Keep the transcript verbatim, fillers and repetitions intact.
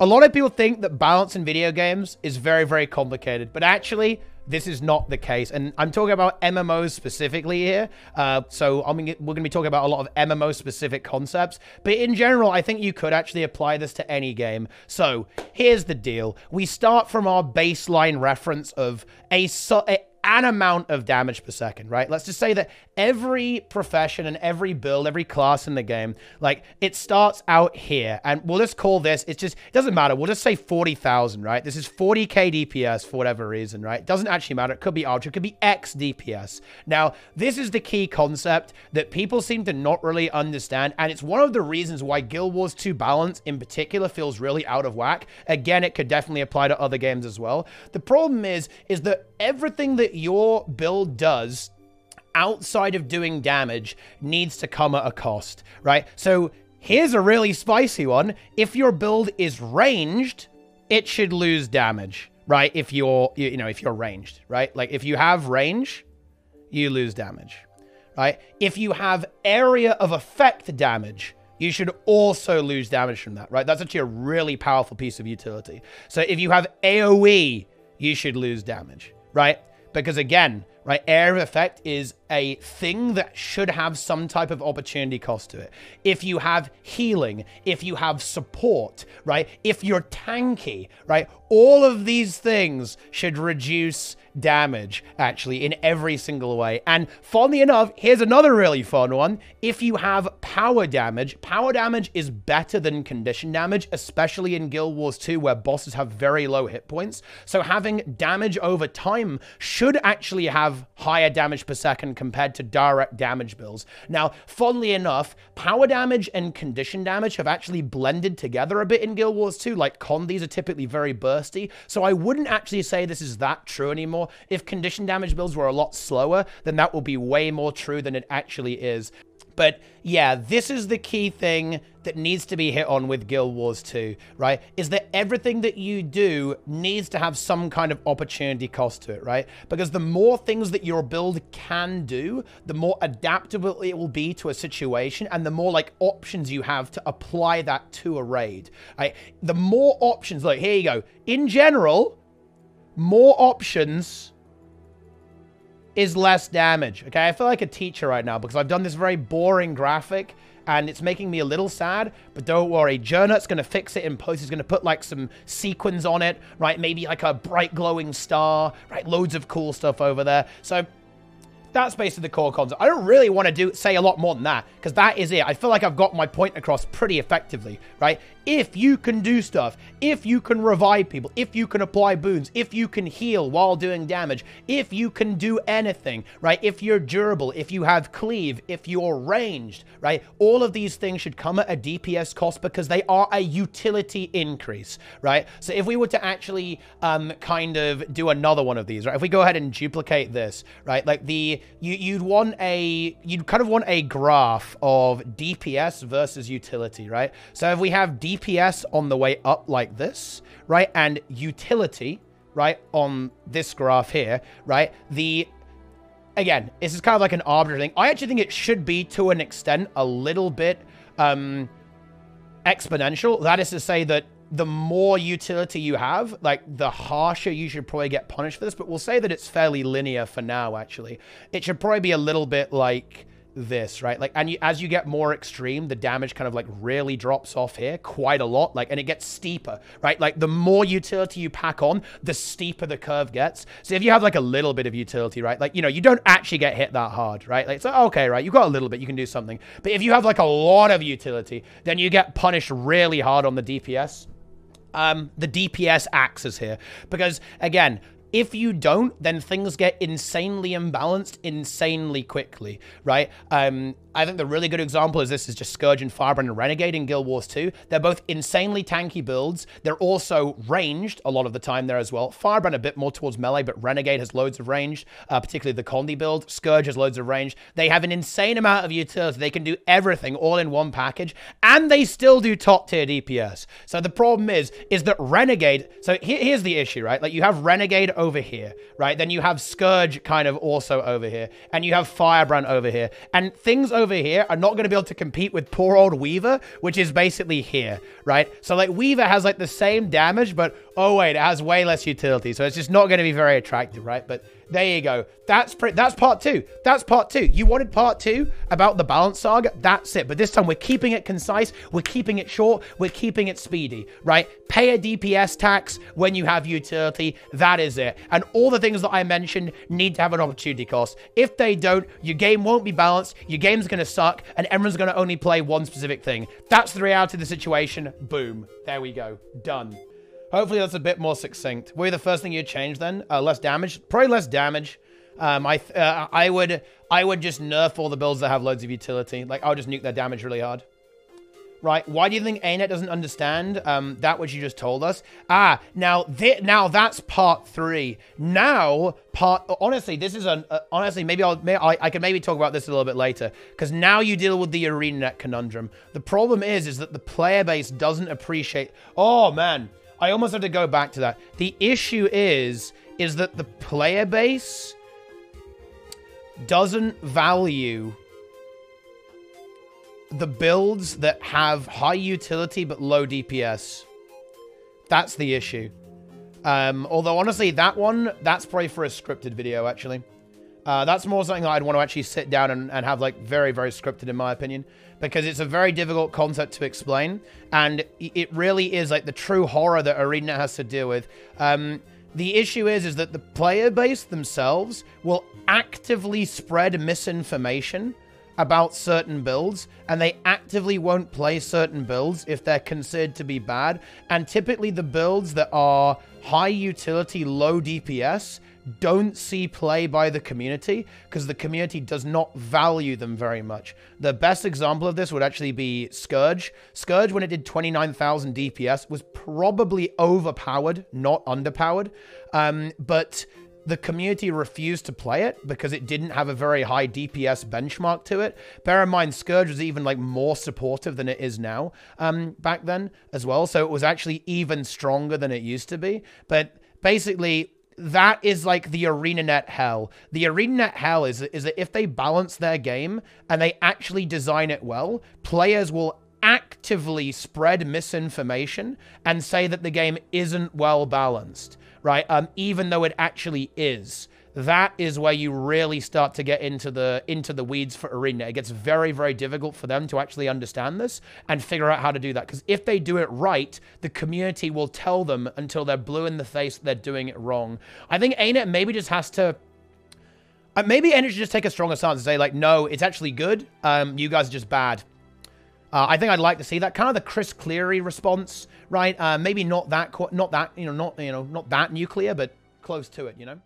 A lot of people think that balance in video games is very, very complicated, but actually, this is not the case. And I'm talking about M M Os specifically here. Uh, so I'm gonna, we're going to be talking about a lot of M M O-specific concepts. But in general, I think you could actually apply this to any game. So here's the deal. We start from our baseline reference of a... So a an amount of damage per second, right? Let's just say that every profession and every build, every class in the game, like, it starts out here, and we'll just call this, it's just, it doesn't matter, we'll just say forty thousand, right? This is forty K D P S for whatever reason, right? It doesn't actually matter, it could be Ultra, it could be X D P S. Now, this is the key concept that people seem to not really understand, and it's one of the reasons why Guild Wars two balance, in particular, feels really out of whack. Again, it could definitely apply to other games as well. The problem is, is that everything that your build does outside of doing damage needs to come at a cost, right? So here's a really spicy one. If your build is ranged, it should lose damage, right? If you're, you know, if you're ranged, right? Like if you have range, you lose damage, right? If you have area of effect damage, you should also lose damage from that, right? That's actually a really powerful piece of utility. So if you have A O E, you should lose damage, right? Because again, right, area of effect is a thing that should have some type of opportunity cost to it. If you have healing, if you have support, right, if you're tanky, right, all of these things should reduce damage, actually, in every single way. And funnily enough, here's another really fun one. If you have power damage, power damage is better than condition damage, especially in Guild Wars two, where bosses have very low hit points. So having damage over time should actually have higher damage per second compared to direct damage builds. Now, funnily enough, power damage and condition damage have actually blended together a bit in Guild Wars two. Like, condies are typically very bursty, so I wouldn't actually say this is that true anymore. If condition damage builds were a lot slower, then that will be way more true than it actually is. But yeah, this is the key thing that needs to be hit on with Guild Wars two, right? Is that everything that you do needs to have some kind of opportunity cost to it, right? Because the more things that your build can do, the more adaptable it will be to a situation, and the more like options you have to apply that to a raid, right? The more options, like here you go. In general, more options is less damage, okay? I feel like a teacher right now because I've done this very boring graphic and it's making me a little sad, but don't worry. Jernut's going to fix it in post. He's going to put like some sequins on it, right? Maybe like a bright glowing star, right? Loads of cool stuff over there. So that's basically the core concept. I don't really want to do say a lot more than that because that is it. I feel like I've got my point across pretty effectively, right? If you can do stuff, if you can revive people, if you can apply boons, if you can heal while doing damage, if you can do anything, right? If you're durable, if you have cleave, if you're ranged, right? All of these things should come at a D P S cost because they are a utility increase, right? So if we were to actually um, kind of do another one of these, right? If we go ahead and duplicate this, right? Like the You, you'd want a, you'd kind of want a graph of D P S versus utility, right? So if we have D P S on the way up like this, right? And utility, right? On this graph here, right? The, again, this is kind of like an arbitrary thing. I actually think it should be, to an extent, a little bit um, exponential. That is to say that the more utility you have, like, the harsher you should probably get punished for this. But we'll say that it's fairly linear for now, actually. It should probably be a little bit like this, right? Like, and you, as you get more extreme, the damage kind of, like, really drops off here quite a lot. Like, and it gets steeper, right? Like, the more utility you pack on, the steeper the curve gets. So if you have, like, a little bit of utility, right? Like, you know, you don't actually get hit that hard, right? Like, it's like, okay, right? You've got a little bit. You can do something. But if you have, like, a lot of utility, then you get punished really hard on the D P S. Um, the D P S axis here, because again, if you don't, then things get insanely imbalanced insanely quickly, right? Um, I think the really good example is this is just Scourge and Firebrand and Renegade in Guild Wars two. They're both insanely tanky builds. They're also ranged a lot of the time there as well. Firebrand a bit more towards melee, but Renegade has loads of range, uh, particularly the Condi build. Scourge has loads of range. They have an insane amount of utility. They can do everything all in one package, and they still do top tier D P S. So the problem is, is that Renegade, so here, here's the issue, right? Like you have Renegade over here, right? Then you have Scourge kind of also over here, and you have Firebrand over here. And things over here are not going to be able to compete with poor old Weaver, which is basically here, right? So like Weaver has like the same damage, but oh wait, it has way less utility. So it's just not going to be very attractive, right? But there you go. That's that's part two. That's part two. You wanted part two about the balance saga? That's it. But this time we're keeping it concise. We're keeping it short. We're keeping it speedy, right? Pay a D P S tax when you have utility. That is it. And all the things that I mentioned need to have an opportunity cost. If they don't, your game won't be balanced. Your game's going to suck. And everyone's going to only play one specific thing. That's the reality of the situation. Boom. There we go. Done. Hopefully that's a bit more succinct. What would be the first thing you'd change then? Uh, less damage? Probably less damage. Um, I th uh, I would I would just nerf all the builds that have loads of utility. Like, I'll just nuke their damage really hard. Right, why do you think ArenaNet doesn't understand um, that which you just told us? Ah, now th now that's part three. Now, part... Honestly, this is an... Uh, honestly, maybe I'll... May, I, I can maybe talk about this a little bit later. Because now you deal with the ArenaNet conundrum. The problem is, is that the player base doesn't appreciate... Oh, man. I almost have to go back to that. The issue is, is that the player base doesn't value the builds that have high utility but low D P S. That's the issue. Um, although, honestly, that one, that's probably for a scripted video, actually. Uh, that's more something that I'd want to actually sit down and, and have, like, very, very scripted, in my opinion. Because it's a very difficult concept to explain. And it really is, like, the true horror that ArenaNet has to deal with. Um, the issue is, is that the player base themselves will actively spread misinformation about certain builds, and they actively won't play certain builds if they're considered to be bad. And typically the builds that are high utility, low D P S don't see play by the community because the community does not value them very much. The best example of this would actually be Scourge. Scourge, when it did twenty-nine thousand D P S, was probably overpowered, not underpowered. Um, but the community refused to play it because it didn't have a very high D P S benchmark to it. Bear in mind, Scourge was even like more supportive than it is now um, back then as well. So it was actually even stronger than it used to be. But basically, that is like the ArenaNet hell. The ArenaNet hell is, is that if they balance their game and they actually design it well, players will actively spread misinformation and say that the game isn't well balanced. Right, um, even though it actually is. That is where you really start to get into the into the weeds for ArenaNet. It gets very, very difficult for them to actually understand this and figure out how to do that. Because if they do it right, the community will tell them until they're blue in the face that they're doing it wrong. I think ArenaNet maybe just has to... Uh, maybe ArenaNet should just take a stronger stance and say, like, no, it's actually good. Um, you guys are just bad. Uh, I think I'd like to see that kind of the Chris Cleary response, right? Uh, maybe not that, not that, you know, not you know, not that nuclear, but close to it, you know.